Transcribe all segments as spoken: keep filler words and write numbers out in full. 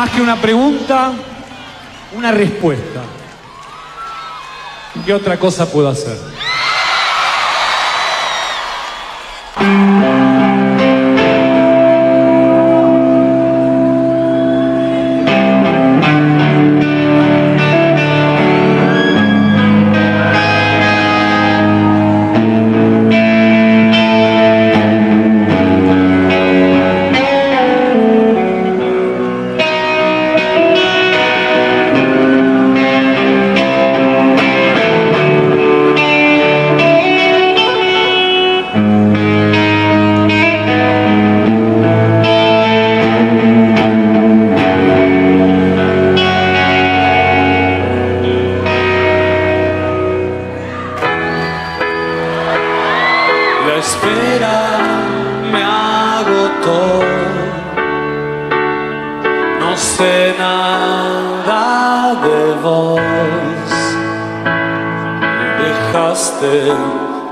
Más que una pregunta, una respuesta. ¿Qué otra cosa puedo hacer?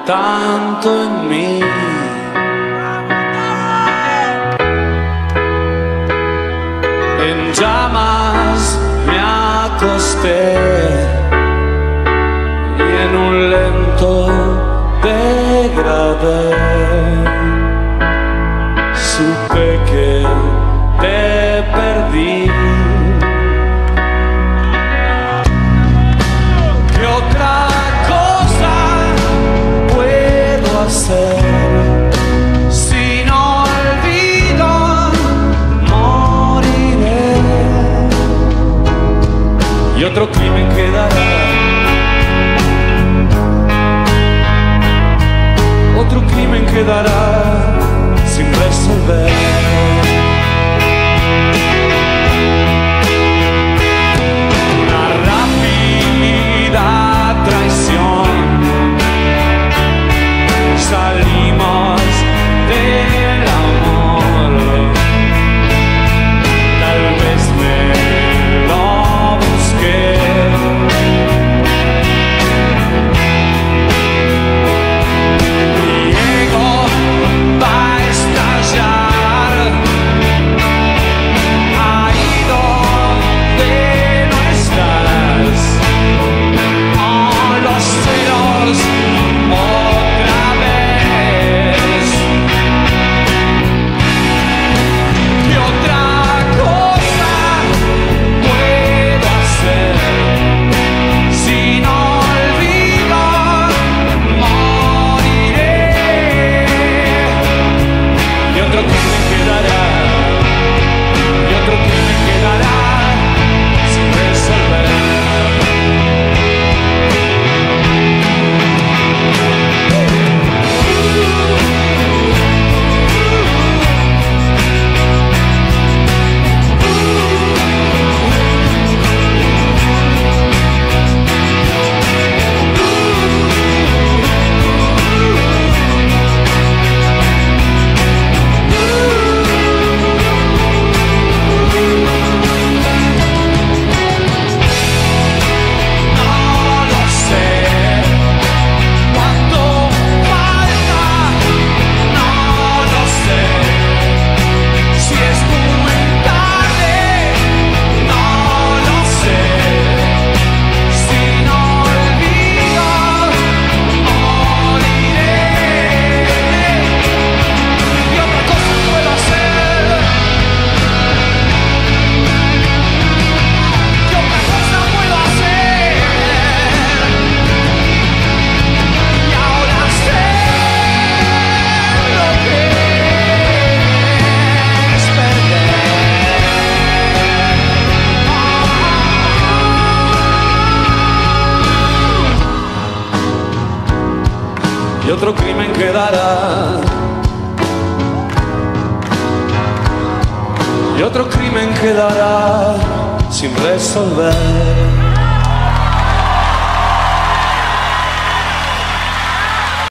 Tanto en mí, en llamas me acosté y en un lento degradé supe que te perdí. Sin olvido moriré y otro crimen quedará, otro crimen quedará sin resolver. Una rápida traición, salimos del amor, tal vez me lo busqué. Mi ego va a estallar ahí donde no estás, oh, los celos, oh. Y otro crimen quedará, y otro crimen quedará sin resolver.